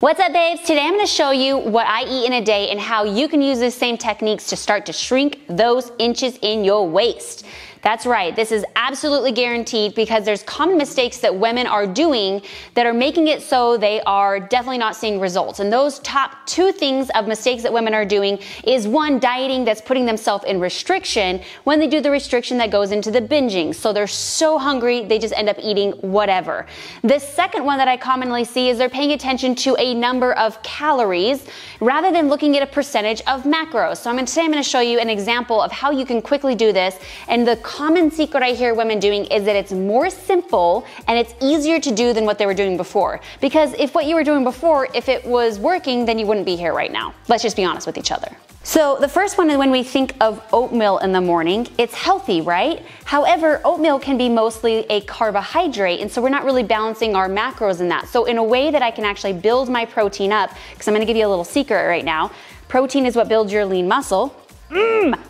What's up, babes? Today I'm gonna show you what I eat in a day and how you can use these same techniques to start to shrink those inches in your waist. That's right, this is absolutely guaranteed because there's common mistakes that women are doing that are making it so they are definitely not seeing results. And those top two things of mistakes that women are doing is one, dieting that's putting themselves in restriction when they do the restriction that goes into the binging. So they're so hungry, they just end up eating whatever. The second one that I commonly see is they're paying attention to a number of calories rather than looking at a percentage of macros. So today I'm going to show you an example of how you can quickly do this. And the common secret I hear women doing is that it's more simple and it's easier to do than what they were doing before. Because if what you were doing before, if it was working, then you wouldn't be here right now. Let's just be honest with each other. So the first one is when we think of oatmeal in the morning, it's healthy, right? However, oatmeal can be mostly a carbohydrate, and so we're not really balancing our macros in that. So in a way that I can actually build my protein up, because I'm gonna give you a little secret right now, protein is what builds your lean muscle.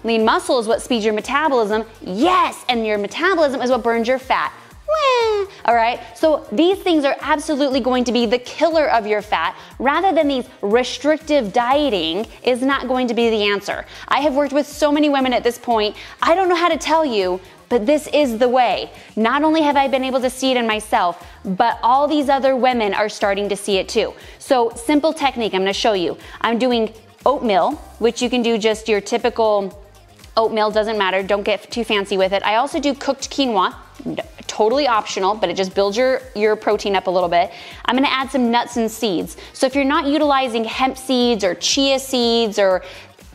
Lean muscle is what speeds your metabolism. Yes, and your metabolism is what burns your fat. All right, so these things are absolutely going to be the killer of your fat rather than these restrictive dieting is not going to be the answer. I have worked with so many women at this point, I don't know how to tell you, but this is the way. Not only have I been able to see it in myself, but all these other women are starting to see it too. So simple technique I'm gonna show you. I'm doing oatmeal, which you can do just your typical oatmeal, doesn't matter, don't get too fancy with it. I also do cooked quinoa, totally optional, but it just builds your protein up a little bit. I'm gonna add some nuts and seeds. So if you're not utilizing hemp seeds or chia seeds or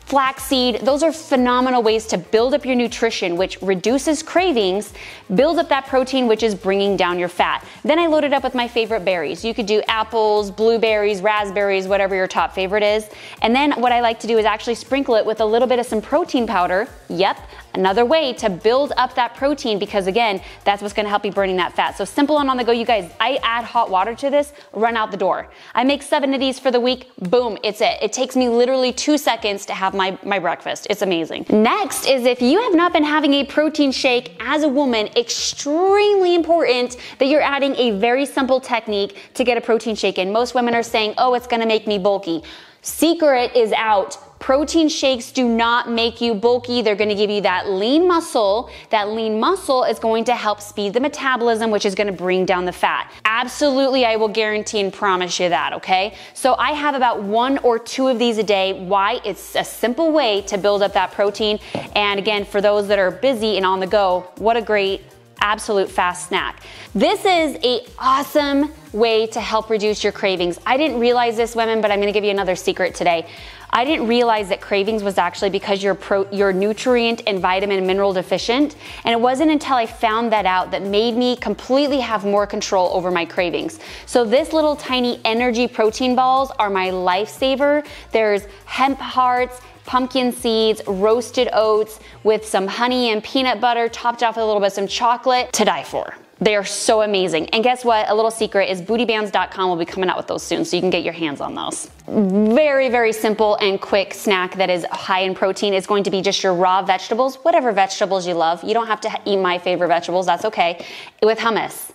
flaxseed, those are phenomenal ways to build up your nutrition, which reduces cravings, builds up that protein, which is bringing down your fat. Then I load it up with my favorite berries. You could do apples, blueberries, raspberries, whatever your top favorite is. And then what I like to do is actually sprinkle it with a little bit of some protein powder. Yep, another way to build up that protein because again, that's what's gonna help you burning that fat. So simple and on the go, you guys, I add hot water to this, run out the door. I make 7 of these for the week, boom, it's it. It takes me literally 2 seconds to have my breakfast. It's amazing. Next is if you have not been having a protein shake as a woman, extremely important that you're adding a very simple technique to get a protein shake in. Most women are saying, oh, it's gonna make me bulky. Secret is out. Protein shakes do not make you bulky. They're gonna give you that lean muscle. That lean muscle is going to help speed the metabolism, which is gonna bring down the fat. Absolutely, I will guarantee and promise you that, okay? So I have about 1 or 2 of these a day. Why? It's a simple way to build up that protein. And again, for those that are busy and on the go, what a great absolute fast snack. This is an awesome way to help reduce your cravings. I didn't realize this, women, but I'm gonna give you another secret today. I didn't realize that cravings was actually because you're nutrient and vitamin and mineral deficient, and it wasn't until I found that out that made me completely have more control over my cravings. So this little tiny energy protein balls are my lifesaver. There's hemp hearts, pumpkin seeds, roasted oats with some honey and peanut butter, topped off with a little bit of some chocolate, to die for. They are so amazing. And guess what? A little secret is bootybands.com will be coming out with those soon, so you can get your hands on those. Very, very simple and quick snack that is high in protein is going to be just your raw vegetables, whatever vegetables you love. You don't have to eat my favorite vegetables, that's okay, with hummus.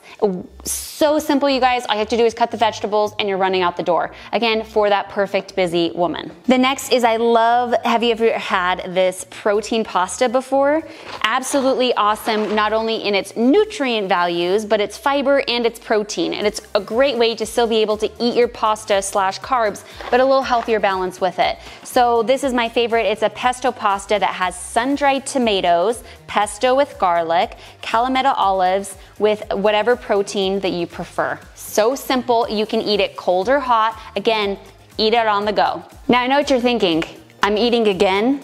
So simple, you guys. All you have to do is cut the vegetables and you're running out the door. Again, for that perfect busy woman. The next is I love, have you ever had this protein pasta before? Absolutely awesome, not only in its nutrient values, but its fiber and its protein. And it's a great way to still be able to eat your pasta slash carbs, but a little healthier balance with it. So this is my favorite. It's a pesto pasta that has sun-dried tomatoes, pesto with garlic, Kalamata olives with whatever protein that you prefer. So simple, you can eat it cold or hot. Again, eat it on the go. Now I know what you're thinking, I'm eating again?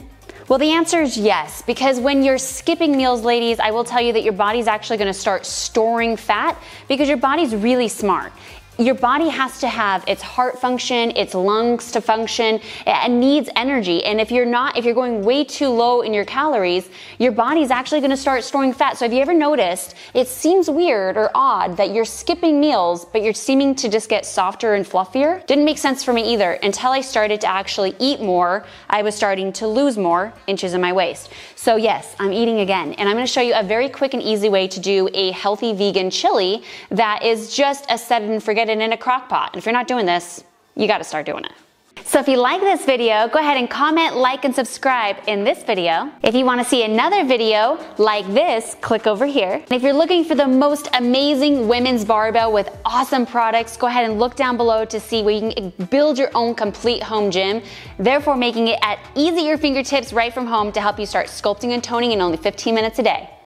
Well, the answer is yes, because when you're skipping meals, ladies, I will tell you that your body's actually gonna start storing fat because your body's really smart. Your body has to have its heart function, its lungs to function, it needs energy. And if you're going way too low in your calories, your body's actually gonna start storing fat. So have you ever noticed, it seems weird or odd that you're skipping meals, but you're seeming to just get softer and fluffier? Didn't make sense for me either. Until I started to actually eat more, I was starting to lose more inches in my waist. So yes, I'm eating again. And I'm gonna show you a very quick and easy way to do a healthy vegan chili that is just a set it and forget it in a crock pot. And if you're not doing this, you gotta start doing it. So if you like this video, go ahead and comment, like, and subscribe in this video. If you want to see another video like this, click over here. And if you're looking for the most amazing women's barbell with awesome products, go ahead and look down below to see where you can build your own complete home gym, therefore making it at easier fingertips right from home to help you start sculpting and toning in only 15 minutes a day.